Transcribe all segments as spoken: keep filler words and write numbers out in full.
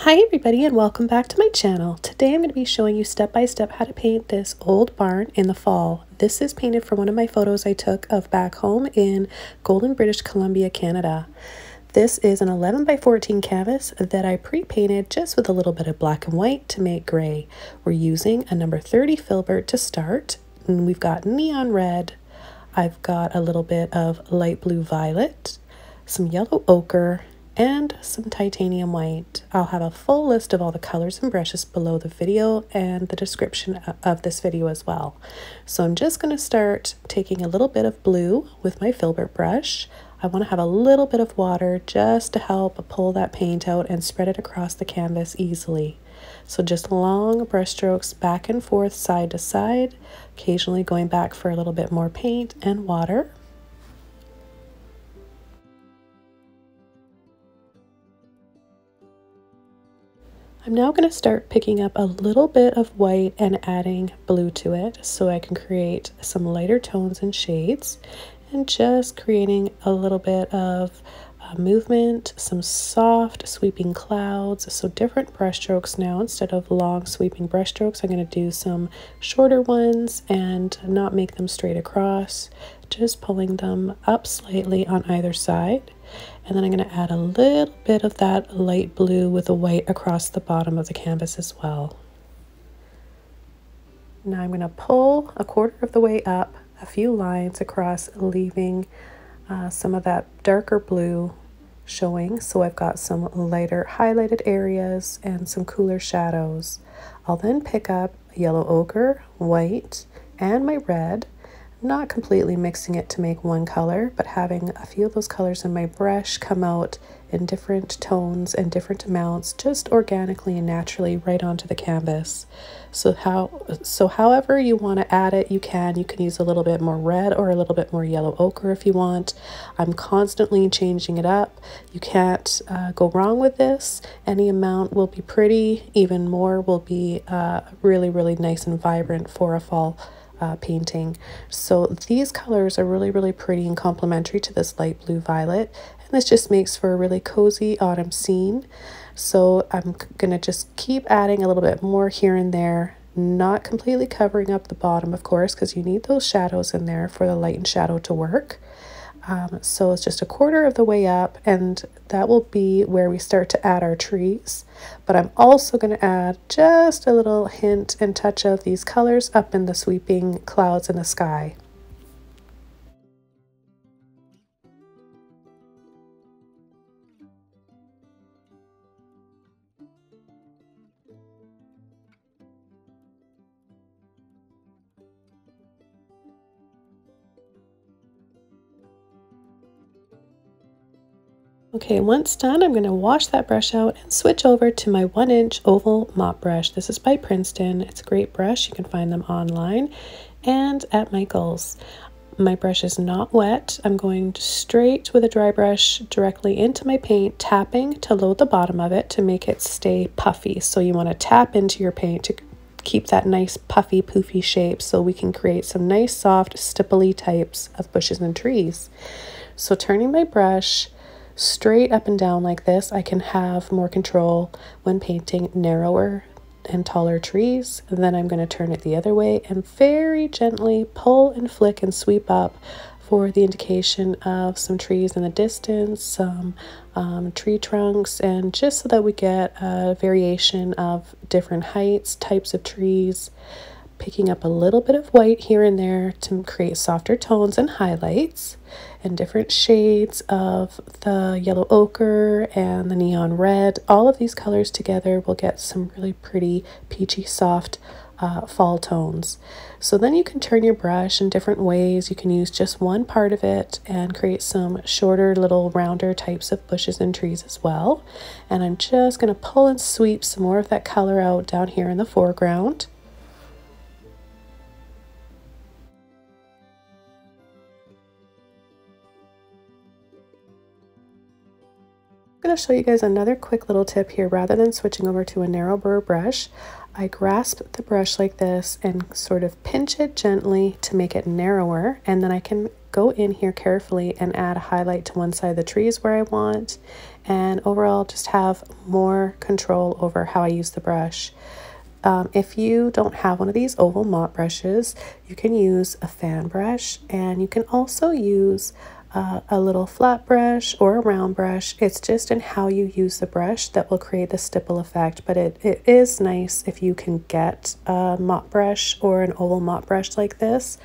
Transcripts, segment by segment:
Hi everybody and welcome back to my channel. Today I'm going to be showing you step by step how to paint this old barn in the fall. This is painted from one of my photos I took of back home in Golden, British Columbia, Canada. This is an eleven by fourteen canvas that I pre-painted just with a little bit of black and white to make gray. We're using a number thirty Filbert to start, and we've got neon red, I've got a little bit of light blue violet, some yellow ochre, and some titanium white. I'll have a full list of all the colors and brushes below the video and the description of this video as well. So I'm just going to start taking a little bit of blue with my Filbert brush. I want to have a little bit of water just to help pull that paint out and spread it across the canvas easily. So just long brush strokes back and forth, side to side, occasionally going back for a little bit more paint and water. I'm now going to start picking up a little bit of white and adding blue to it so I can create some lighter tones and shades, and just creating a little bit of uh, movement, some soft sweeping clouds. So different brush strokes now. Instead of long sweeping brush strokes, I'm going to do some shorter ones and not make them straight across, just pulling them up slightly on either side. And then I'm going to add a little bit of that light blue with a white across the bottom of the canvas as well. Now I'm going to pull a quarter of the way up, a few lines across, leaving uh, some of that darker blue showing. So I've got some lighter highlighted areas and some cooler shadows. I'll then pick up yellow ochre, white, and my red. Not completely mixing it to make one color, but having a few of those colors in my brush come out in different tones and different amounts, just organically and naturally right onto the canvas. So how so however you want to add it, you can. You can use a little bit more red or a little bit more yellow ochre if you want. I'm constantly changing it up. You can't uh, go wrong with this. Any amount will be pretty. Even more will be uh, really, really nice and vibrant for a fall Uh, painting. So these colors are really, really pretty and complementary to this light blue violet, and this just makes for a really cozy autumn scene. So I'm gonna just keep adding a little bit more here and there, not completely covering up the bottom, of course, because you need those shadows in there for the light and shadow to work. Um, so it's just a quarter of the way up, and that will be where we start to add our trees. But I'm also going to add just a little hint and touch of these colors up in the sweeping clouds in the sky. Okay, once done, I'm going to wash that brush out and switch over to my one inch oval mop brush. This is by Princeton. It's a great brush. You can find them online and at Michaels. My brush is not wet. I'm going straight with a dry brush directly into my paint, tapping to load the bottom of it to make it stay puffy. So you want to tap into your paint to keep that nice puffy, poofy shape so we can create some nice, soft, stipply types of bushes and trees. So turning my brush straight up and down like this, I can have more control when painting narrower and taller trees. And then I'm going to turn it the other way and very gently pull and flick and sweep up for the indication of some trees in the distance, some um, tree trunks, and just so that we get a variation of different heights, types of trees, picking up a little bit of white here and there to create softer tones and highlights, and different shades of the yellow ochre and the neon red. All of these colors together will get some really pretty peachy soft uh, fall tones. So then you can turn your brush in different ways. You can use just one part of it and create some shorter, little rounder types of bushes and trees as well. And I'm just going to pull and sweep some more of that color out down here in the foreground. Going to show you guys another quick little tip here. Rather than switching over to a narrower brush, I grasp the brush like this and sort of pinch it gently to make it narrower, and then I can go in here carefully and add a highlight to one side of the trees where I want, and overall just have more control over how I use the brush. Um, if you don't have one of these oval mop brushes, you can use a fan brush, and you can also use uh, a little flat brush or a round brush. It's just in how you use the brush that will create the stipple effect, but it, it is nice if you can get a mop brush or an oval mop brush like this.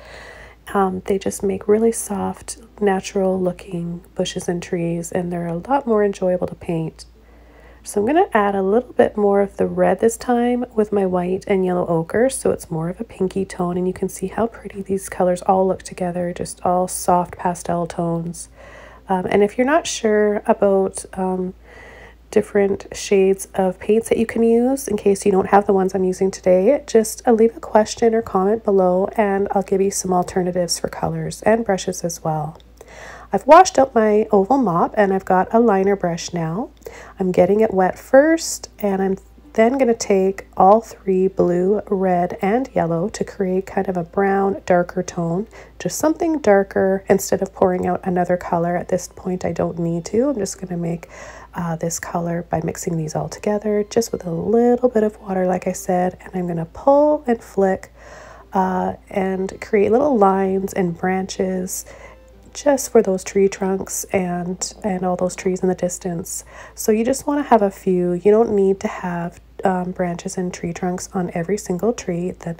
Um, they just make really soft, natural looking bushes and trees, and they're a lot more enjoyable to paint. So I'm going to add a little bit more of the red this time with my white and yellow ochre, so it's more of a pinky tone, and you can see how pretty these colors all look together, just all soft pastel tones. Um, and if you're not sure about um, different shades of paints that you can use, in case you don't have the ones I'm using today, just uh, leave a question or comment below, and I'll give you some alternatives for colors and brushes as well. I've washed out my oval mop and I've got a liner brush now. I'm getting it wet first, and I'm then going to take all three, blue, red, and yellow, to create kind of a brown, darker tone. Just something darker instead of pouring out another color. At this point, I don't need to. I'm just going to make uh, this color by mixing these all together, just with a little bit of water, like I said, and I'm going to pull and flick uh, and create little lines and branches just for those tree trunks and and all those trees in the distance. So you just want to have a few. You don't need to have um, branches and tree trunks on every single tree. Then,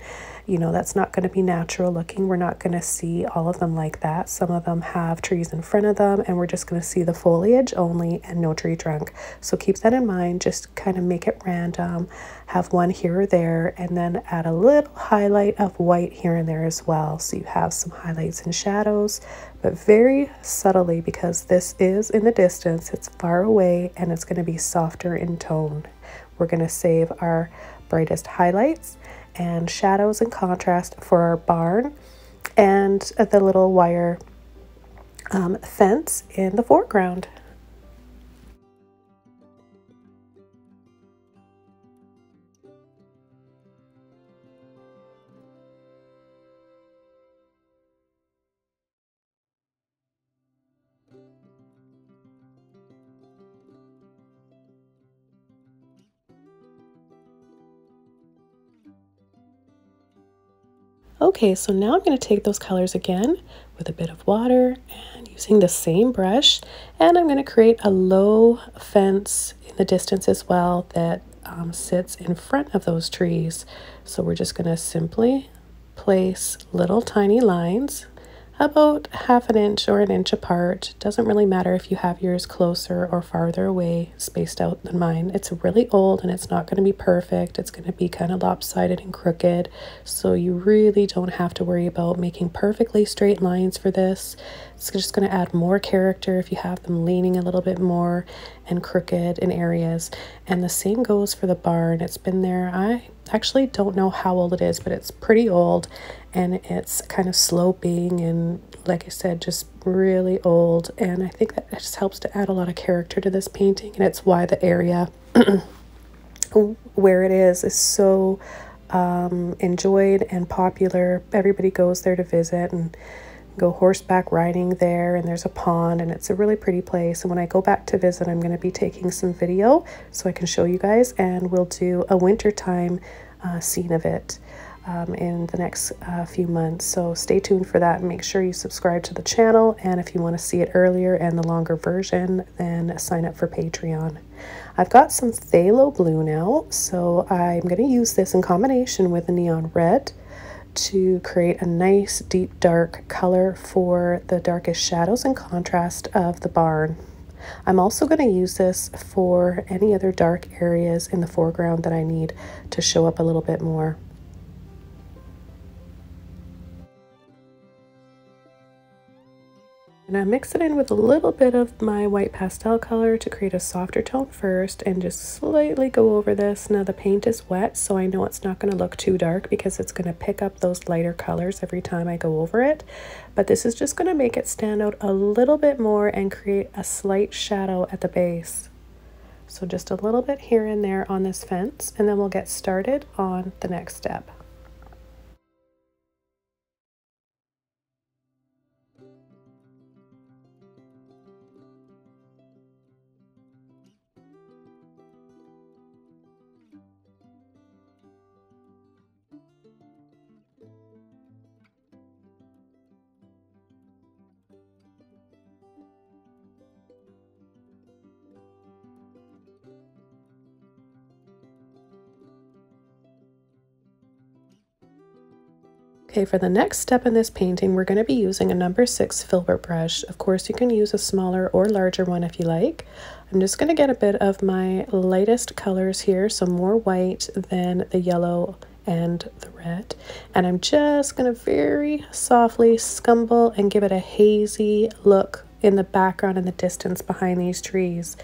you know, that's not going to be natural looking. We're not going to see all of them like that. Some of them have trees in front of them, and we're just going to see the foliage only and no tree trunk. So keep that in mind. Just kind of make it random, have one here or there, and then add a little highlight of white here and there as well, so you have some highlights and shadows, but very subtly, because this is in the distance, it's far away, and it's going to be softer in tone. We're going to save our brightest highlights and shadows and contrast for our barn and the little wire um, fence in the foreground. Okay, so now I'm going to take those colors again with a bit of water and using the same brush, and I'm going to create a low fence in the distance as well that um, sits in front of those trees. So we're just going to simply place little tiny lines about half an inch or an inch apart. Doesn't really matter if you have yours closer or farther away spaced out than mine. It's really old and it's not going to be perfect. It's going to be kind of lopsided and crooked, so you really don't have to worry about making perfectly straight lines for this. It's just going to add more character if you have them leaning a little bit more and crooked in areas. And the same goes for the barn. It's been there, I actually don't know how old it is, but it's pretty old, and it's kind of sloping and, like I said, just really old, and I think that just helps to add a lot of character to this painting, and it's why the area where it is is so um, enjoyed and popular. Everybody goes there to visit and go horseback riding there, and there's a pond, and it's a really pretty place. And when I go back to visit, I'm going to be taking some video so I can show you guys, and we'll do a wintertime uh, scene of it um, in the next uh, few months. So stay tuned for that, and make sure you subscribe to the channel, and if you want to see it earlier and the longer version, then sign up for Patreon. I've got some phthalo blue now, so I'm going to use this in combination with a neon red to create a nice deep dark color for the darkest shadows and contrast of the barn. I'm also going to use this for any other dark areas in the foreground that I need to show up a little bit more. And I mix it in with a little bit of my white pastel color to create a softer tone first, and just slightly go over this. Now the paint is wet, so I know it's not going to look too dark, because it's going to pick up those lighter colors every time I go over it. But this is just going to make it stand out a little bit more and create a slight shadow at the base. So just a little bit here and there on this fence, and then we'll get started on the next step. Okay, for the next step in this painting, we're going to be using a number six Filbert brush. Of course, you can use a smaller or larger one if you like. I'm just going to get a bit of my lightest colors here, so more white than the yellow and the red. And I'm just going to very softly scumble and give it a hazy look in the background and the distance behind these trees.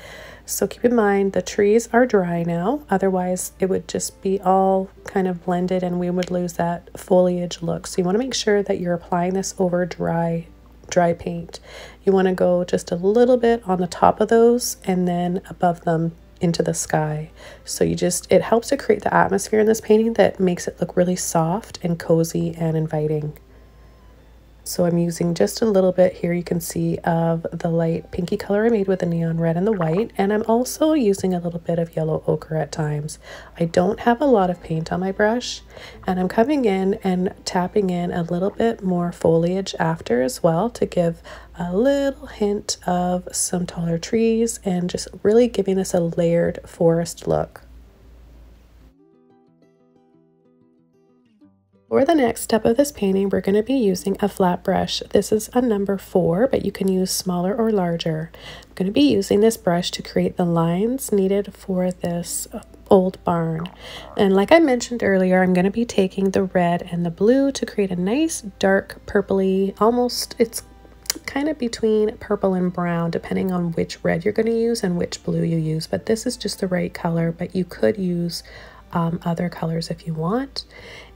So keep in mind the trees are dry now, otherwise it would just be all kind of blended and we would lose that foliage look. So you want to make sure that you're applying this over dry dry paint. You want to go just a little bit on the top of those and then above them into the sky. So you just, it helps to create the atmosphere in this painting that makes it look really soft and cozy and inviting. So I'm using just a little bit here, you can see, of the light pinky color I made with the neon red and the white, and I'm also using a little bit of yellow ochre at times. I don't have a lot of paint on my brush, and I'm coming in and tapping in a little bit more foliage after as well to give a little hint of some taller trees and just really giving this a layered forest look. For the next step of this painting, we're going to be using a flat brush. This is a number four, but you can use smaller or larger. I'm going to be using this brush to create the lines needed for this old barn. And like I mentioned earlier, I'm going to be taking the red and the blue to create a nice dark purpley, almost, it's kind of between purple and brown depending on which red you're going to use and which blue you use. But this is just the right color, but you could use Um, other colors if you want.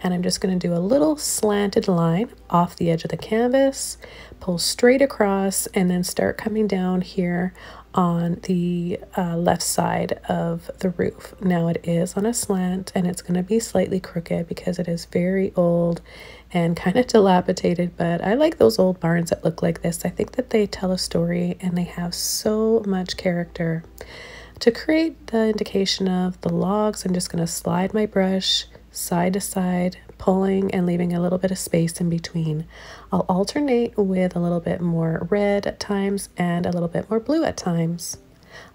And I'm just going to do a little slanted line off the edge of the canvas, pull straight across, and then start coming down here on the uh, left side of the roof. Now it is on a slant and it's going to be slightly crooked because it is very old and kind of dilapidated, but I like those old barns that look like this. I think that they tell a story and they have so much character. To create the indication of the logs, I'm just going to slide my brush side to side, pulling and leaving a little bit of space in between. I'll alternate with a little bit more red at times and a little bit more blue at times.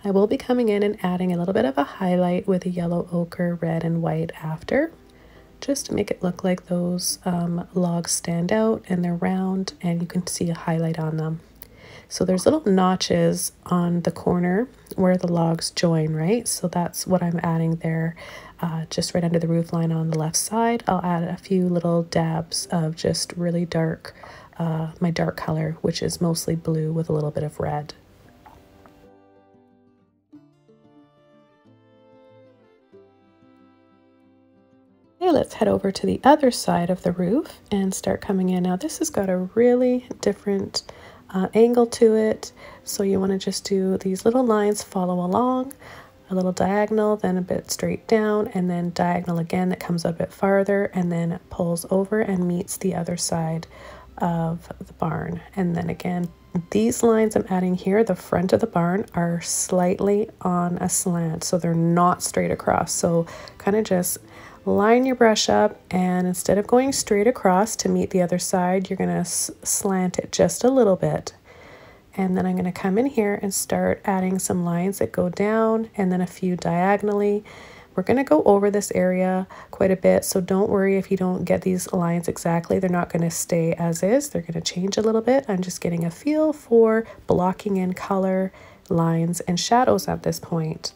I will be coming in and adding a little bit of a highlight with a yellow ochre, red and white after, just to make it look like those um, logs stand out and they're round and you can see a highlight on them. So there's little notches on the corner where the logs join, right? So that's what I'm adding there, uh, just right under the roof line on the left side. I'll add a few little dabs of just really dark, uh, my dark color, which is mostly blue with a little bit of red. Let's head over to the other side of the roof and start coming in. Now this has got a really different uh, angle to it, so you want to just do these little lines, follow along, a little diagonal, then a bit straight down, and then diagonal again that comes a bit farther and then pulls over and meets the other side of the barn. And then again, these lines I'm adding here, the front of the barn, are slightly on a slant, so they're not straight across. So kind of just line your brush up, and instead of going straight across to meet the other side, you're going to slant it just a little bit. And then I'm going to come in here and start adding some lines that go down and then a few diagonally. We're going to go over this area quite a bit, so don't worry if you don't get these lines exactly. They're not going to stay as is. They're going to change a little bit. I'm just getting a feel for blocking in color, lines, and shadows at this point.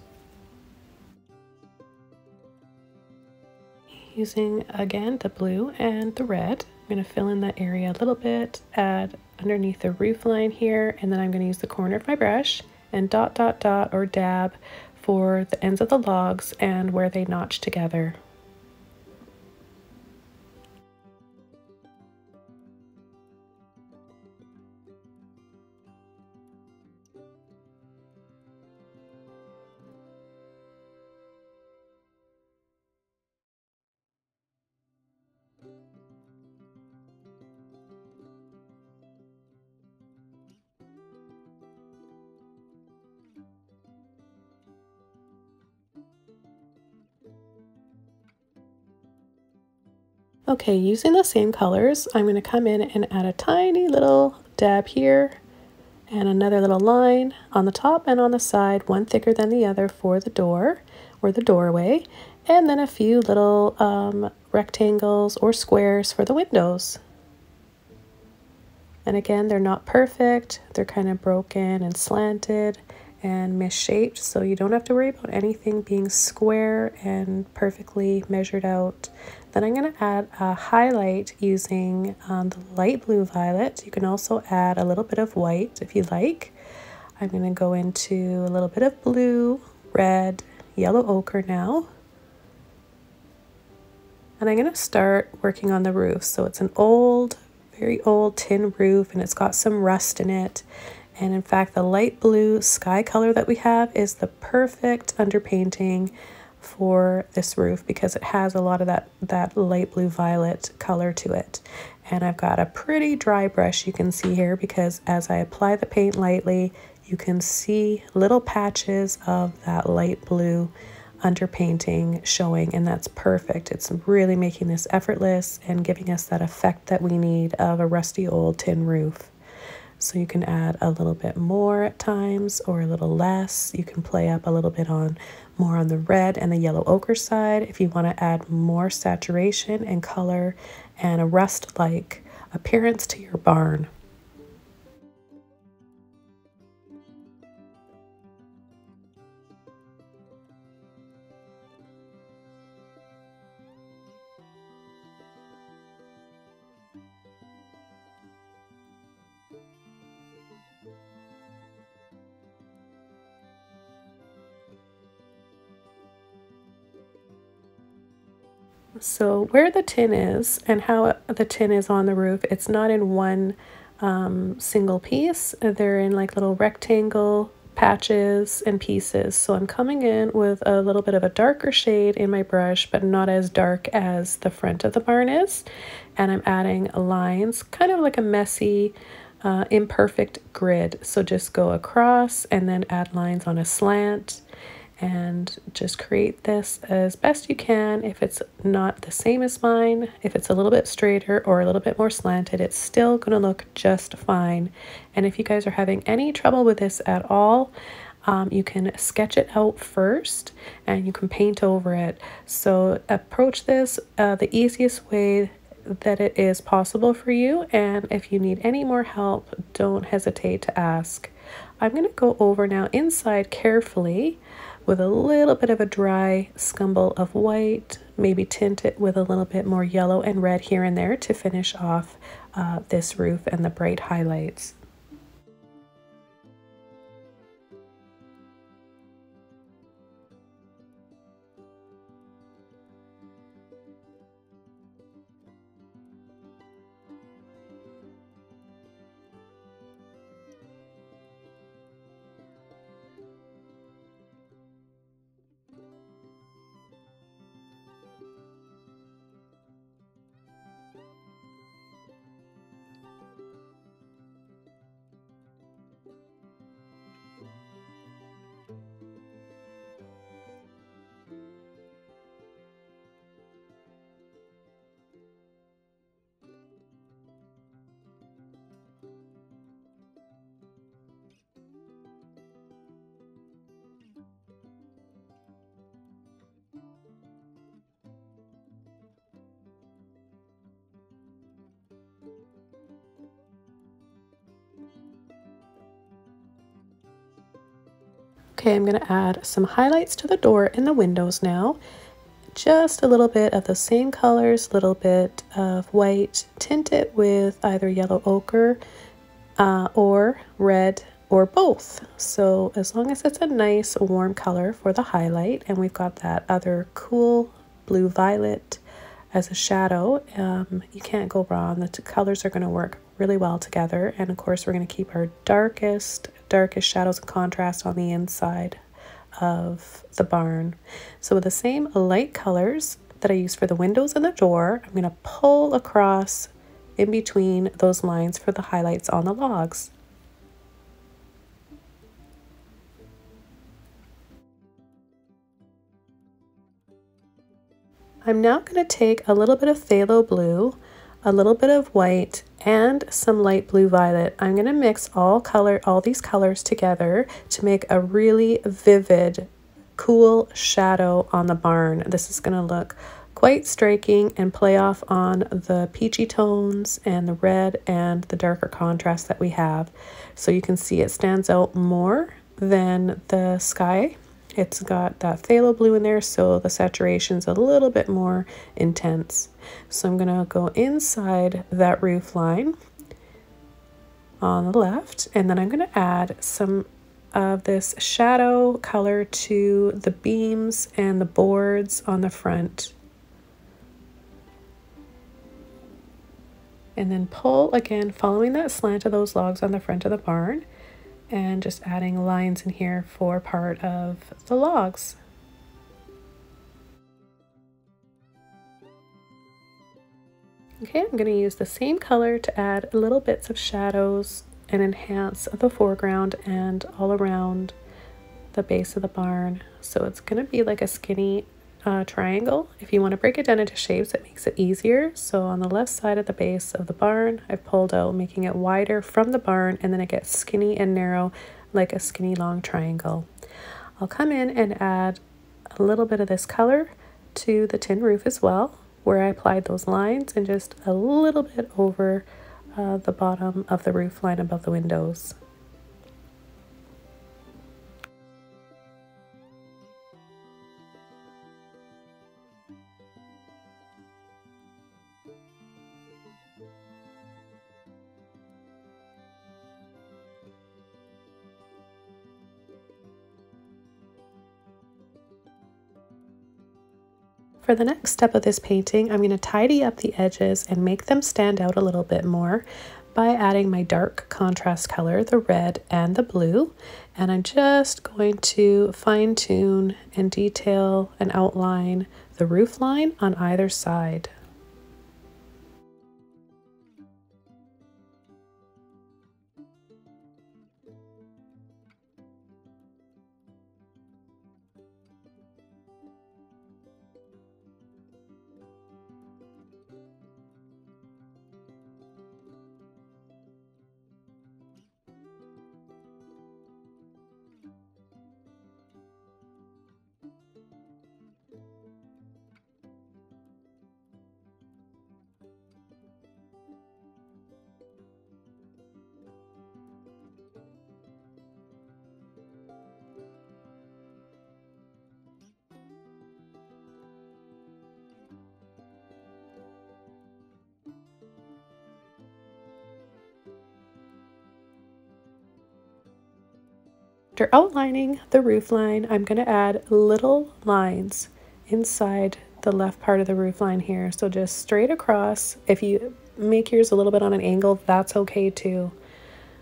Using again the blue and the red, I'm going to fill in that area a little bit, add underneath the roof line here, and then I'm going to use the corner of my brush and dot dot dot or dab for the ends of the logs and where they notch together. Okay, using the same colors, I'm going to come in and add a tiny little dab here and another little line on the top and on the side, one thicker than the other for the door or the doorway, and then a few little um, rectangles or squares for the windows. And again, they're not perfect. They're kind of broken and slanted and misshaped, so you don't have to worry about anything being square and perfectly measured out. Then I'm going to add a highlight using um, the light blue violet. You can also add a little bit of white if you like. I'm going to go into a little bit of blue, red, yellow ochre now. And I'm going to start working on the roof. So it's an old, very old tin roof, and it's got some rust in it. And in fact, the light blue sky color that we have is the perfect underpainting for this roof because it has a lot of that, that light blue violet color to it. And I've got a pretty dry brush you can see here because as I apply the paint lightly, you can see little patches of that light blue underpainting showing, and that's perfect. It's really making this effortless and giving us that effect that we need of a rusty old tin roof. So you can add a little bit more at times or a little less. You can play up a little bit on more on the red and the yellow ochre side if you want to add more saturation and color and a rust-like appearance to your barn. So where the tin is and how the tin is on the roof, it's not in one um, single piece. They're in like little rectangle patches and pieces. So I'm coming in with a little bit of a darker shade in my brush, but not as dark as the front of the barn is. And I'm adding lines, kind of like a messy, uh, imperfect grid. So just go across and then add lines on a slant. And just create this as best you can. If it's not the same as mine, if it's a little bit straighter or a little bit more slanted, it's still gonna look just fine. And if you guys are having any trouble with this at all, um, you can sketch it out first and you can paint over it. So approach this uh, the easiest way that it is possible for you. And if you need any more help, don't hesitate to ask. I'm gonna go over now inside carefully with a little bit of a dry scumble of white, maybe tint it with a little bit more yellow and red here and there to finish off uh, this roof and the bright highlights. Okay, I'm going to add some highlights to the door and the windows now. Just a little bit of the same colors, a little bit of white. Tint it with either yellow ochre uh, or red or both. So as long as it's a nice warm color for the highlight, and we've got that other cool blue violet as a shadow, um, you can't go wrong. The two colors are going to work really well together, and of course we're going to keep our darkest darkest shadows and contrast on the inside of the barn. So with the same light colors that I use for the windows and the door, I'm going to pull across in between those lines for the highlights on the logs. I'm now going to take a little bit of phthalo blue, a little bit of white, and some light blue violet. I'm going to mix all color, all these colors together to make a really vivid, cool shadow on the barn. This is going to look quite striking and play off on the peachy tones and the red and the darker contrast that we have. So you can see it stands out more than the sky. It's got that phthalo blue in there, so the saturation's a little bit more intense. So I'm gonna go inside that roof line on the left, and then I'm gonna add some of this shadow color to the beams and the boards on the front. And then pull again, following that slant of those logs on the front of the barn, and just adding lines in here for part of the logs. Okay, I'm going to use the same color to add little bits of shadows and enhance the foreground and all around the base of the barn. So it's going to be like a skinny uh, triangle. If you want to break it down into shapes, it makes it easier. So on the left side of the base of the barn, I've pulled out, making it wider from the barn, and then it gets skinny and narrow like a skinny long triangle. I'll come in and add a little bit of this color to the tin roof as well, where I applied those lines, and just a little bit over Uh, the bottom of the roof line above the windows. For the next step of this painting, I'm going to tidy up the edges and make them stand out a little bit more by adding my dark contrast color, the red and the blue, and I'm just going to fine-tune and detail and outline the roof line on either side. After outlining the roof line, I'm going to add little lines inside the left part of the roof line here. So just straight across. If you make yours a little bit on an angle, that's okay too.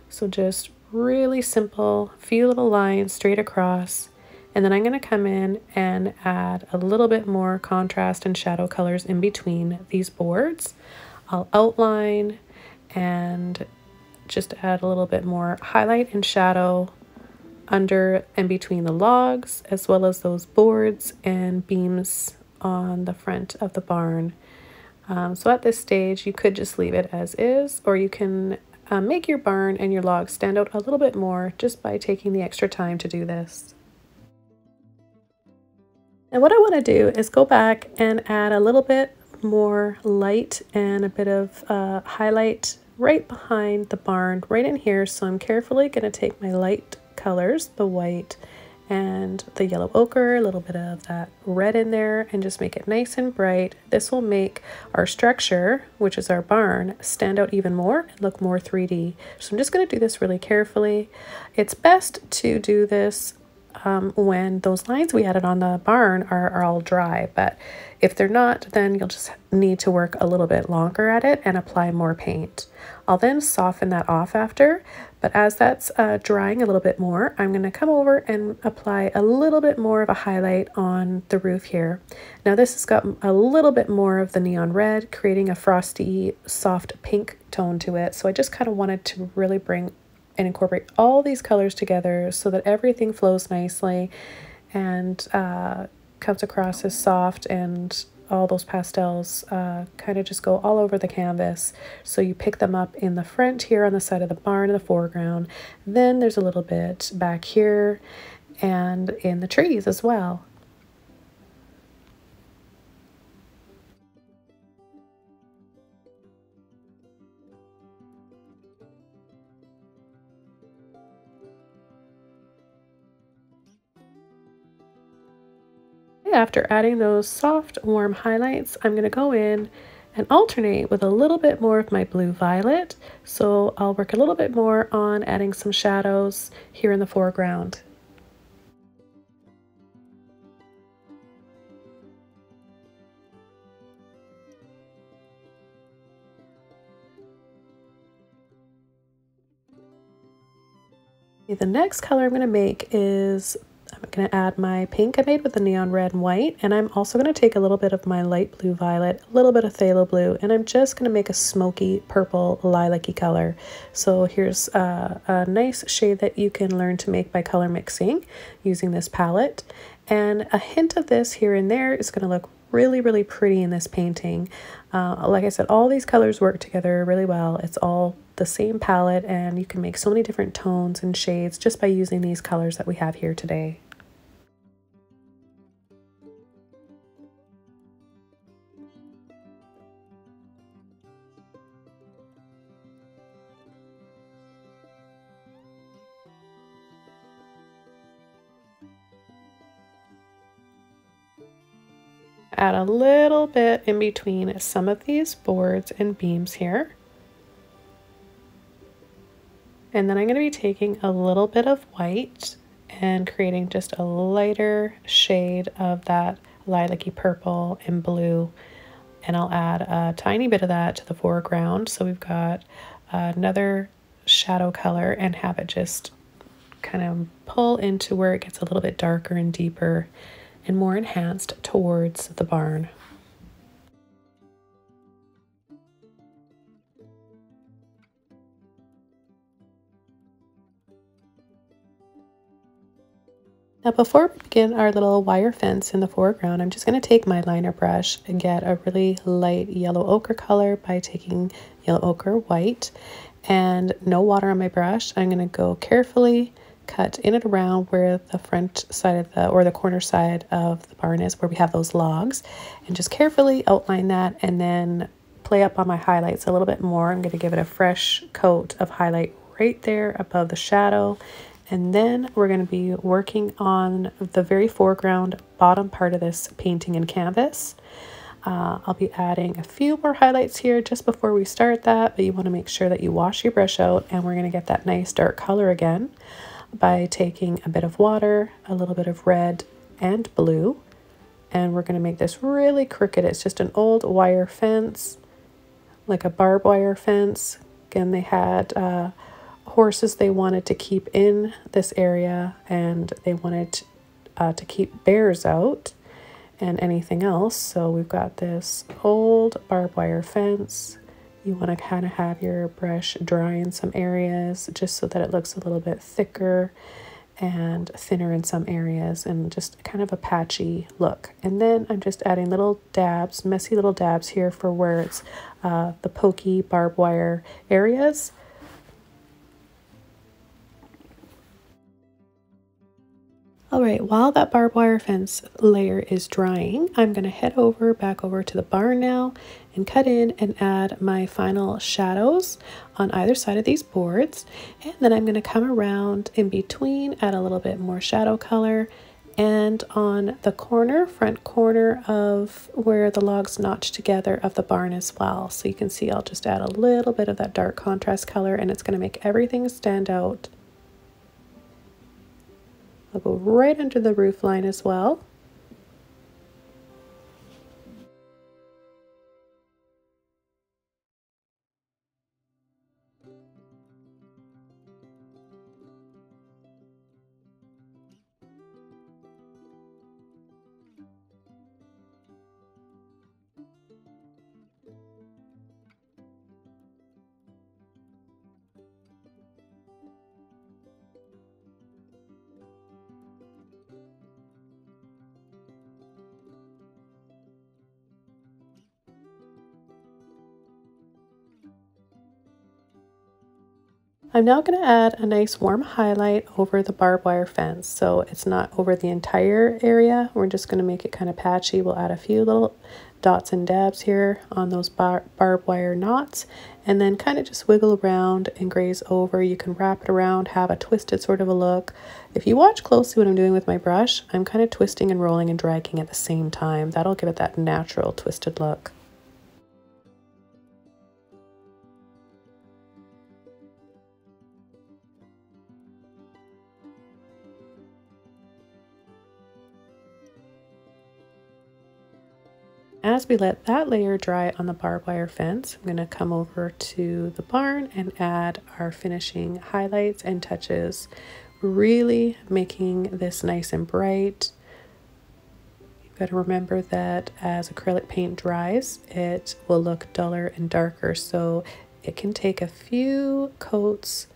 So just really simple, few little lines straight across. And then I'm going to come in and add a little bit more contrast and shadow colors in between these boards. I'll outline and just add a little bit more highlight and shadow under and between the logs, as well as those boards and beams on the front of the barn. Um, so at this stage, you could just leave it as is, or you can uh, make your barn and your logs stand out a little bit more just by taking the extra time to do this. And what I want to do is go back and add a little bit more light and a bit of uh, highlight right behind the barn, right in here. So I'm carefully going to take my light colors, the white and the yellow ochre, a little bit of that red in there, and just make it nice and bright. This will make our structure, which is our barn, stand out even more and look more three D. So I'm just going to do this really carefully. It's best to do this um, when those lines we added on the barn are, are all dry, but if they're not, then you'll just need to work a little bit longer at it and apply more paint. I'll then soften that off after, but as that's uh, drying a little bit more, I'm going to come over and apply a little bit more of a highlight on the roof here. Now this has got a little bit more of the neon red, creating a frosty, soft pink tone to it. So I just kind of wanted to really bring and incorporate all these colors together so that everything flows nicely and uh, comes across as soft, and all those pastels uh, kind of just go all over the canvas. So you pick them up in the front here on the side of the barn in the foreground. Then there's a little bit back here and in the trees as well. After adding those soft, warm highlights, I'm going to go in and alternate with a little bit more of my blue violet. So I'll work a little bit more on adding some shadows here in the foreground. The next color I'm going to make is, I'm going to add my pink I made with the neon red and white, and I'm also going to take a little bit of my light blue violet, a little bit of phthalo blue, and I'm just going to make a smoky purple lilac-y color. So here's uh, a nice shade that you can learn to make by color mixing using this palette, and a hint of this here and there is going to look really, really pretty in this painting. Uh, like I said, all these colors work together really well. It's all the same palette, and you can make so many different tones and shades just by using these colors that we have here today. Add a little bit in between some of these boards and beams here. And then I'm going to be taking a little bit of white and creating just a lighter shade of that lilac-y purple and blue. And I'll add a tiny bit of that to the foreground. So we've got another shadow color and have it just kind of pull into where it gets a little bit darker and deeper and more enhanced towards the barn. Now before we begin our little wire fence in the foreground, I'm just going to take my liner brush and get a really light yellow ochre color by taking yellow ochre white and no water on my brush. I'm going to go carefully cut in and around where the front side of the, or the corner side of the barn is, where we have those logs, and just carefully outline that and then play up on my highlights a little bit more. I'm going to give it a fresh coat of highlight right there above the shadow, and then we're going to be working on the very foreground bottom part of this painting in canvas. Uh, I'll be adding a few more highlights here just before we start that, but you want to make sure that you wash your brush out, and we're going to get that nice dark color again by taking a bit of water, a little bit of red and blue, and we're going to make this really crooked. It's just an old wire fence, like a barbed wire fence. Again, they had uh, horses they wanted to keep in this area, and they wanted uh, to keep bears out and anything else. So we've got this old barbed wire fence. You want to kind of have your brush dry in some areas just so that it looks a little bit thicker and thinner in some areas, and just kind of a patchy look. And then I'm just adding little dabs, messy little dabs here for where it's uh, the pokey barbed wire areas. All right, while that barbed wire fence layer is drying, I'm going to head over back over to the barn now and cut in and add my final shadows on either side of these boards. And then I'm going to come around in between, add a little bit more shadow color, and on the corner, front corner of where the logs notch together of the barn as well. So you can see I'll just add a little bit of that dark contrast color, and it's going to make everything stand out. I'll go right under the roof line as well. I'm now going to add a nice warm highlight over the barbed wire fence, so it's not over the entire area. We're just going to make it kind of patchy. We'll add a few little dots and dabs here on those bar barbed wire knots, and then kind of just wiggle around and graze over. You can wrap it around, have a twisted sort of a look. If you watch closely what I'm doing with my brush, I'm kind of twisting and rolling and dragging at the same time. That'll give it that natural twisted look. As we let that layer dry on the barbed wire fence, I'm going to come over to the barn and add our finishing highlights and touches, really making this nice and bright. You've got to remember that as acrylic paint dries, it will look duller and darker, so it can take a few coats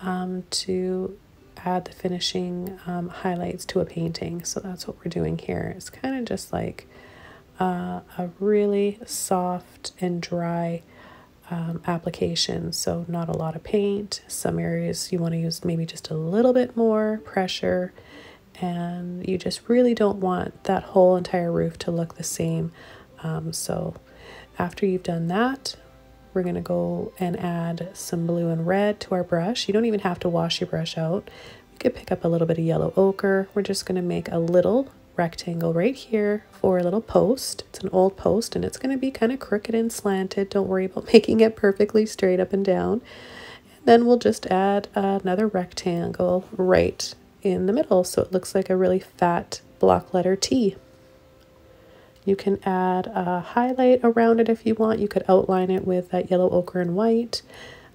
um, to add the finishing um, highlights to a painting. So that's what we're doing here. It's kind of just like Uh, a really soft and dry um, application, so not a lot of paint. Some areas you want to use maybe just a little bit more pressure, and you just really don't want that whole entire roof to look the same. Um, so after you've done that, we're going to go and add some blue and red to our brush. You don't even have to wash your brush out. You could pick up a little bit of yellow ochre. We're just going to make a little rectangle right here for a little post. It's an old post and it's going to be kind of crooked and slanted. Don't worry about making it perfectly straight up and down. And then we'll just add another rectangle right in the middle, so it looks like a really fat block letter T. You can add a highlight around it if you want. You could outline it with that yellow ochre and white.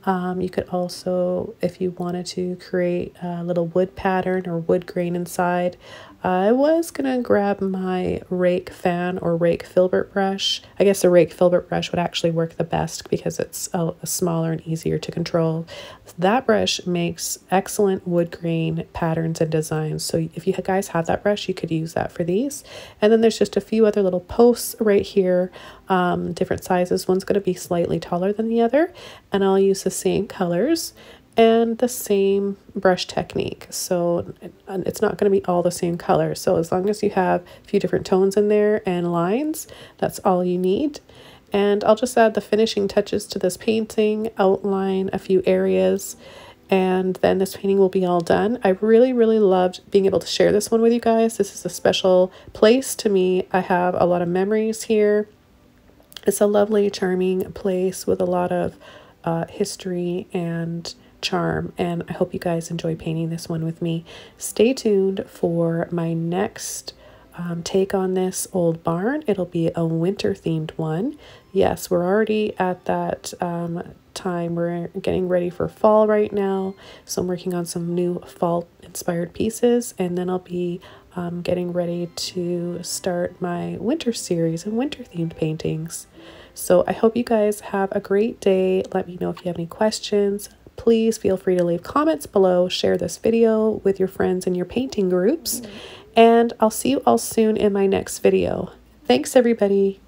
Um, you could also, if you wanted to, create a little wood pattern or wood grain inside. I was going to grab my rake fan or rake Filbert brush. I guess the rake Filbert brush would actually work the best because it's a, a smaller and easier to control. That brush makes excellent wood grain patterns and designs. So if you guys have that brush, you could use that for these. And then there's just a few other little posts right here, um, different sizes. One's going to be slightly taller than the other, and I'll use the same colors and the same brush technique, so it's not going to be all the same color. So as long as you have a few different tones in there and lines, that's all you need. And I'll just add the finishing touches to this painting, outline a few areas, and then this painting will be all done. I really, really loved being able to share this one with you guys. This is a special place to me. I have a lot of memories here. It's a lovely, charming place with a lot of Uh, history and charm, and I hope you guys enjoy painting this one with me. Stay tuned for my next um, take on this old barn. It'll be a winter themed one. Yes, we're already at that um, time. We're getting ready for fall right now, so I'm working on some new fall inspired pieces, and then I'll be um, getting ready to start my winter series and winter themed paintings. So I hope you guys have a great day. Let me know if you have any questions. Please feel free to leave comments below. Share this video with your friends and your painting groups. And I'll see you all soon in my next video. Thanks, everybody.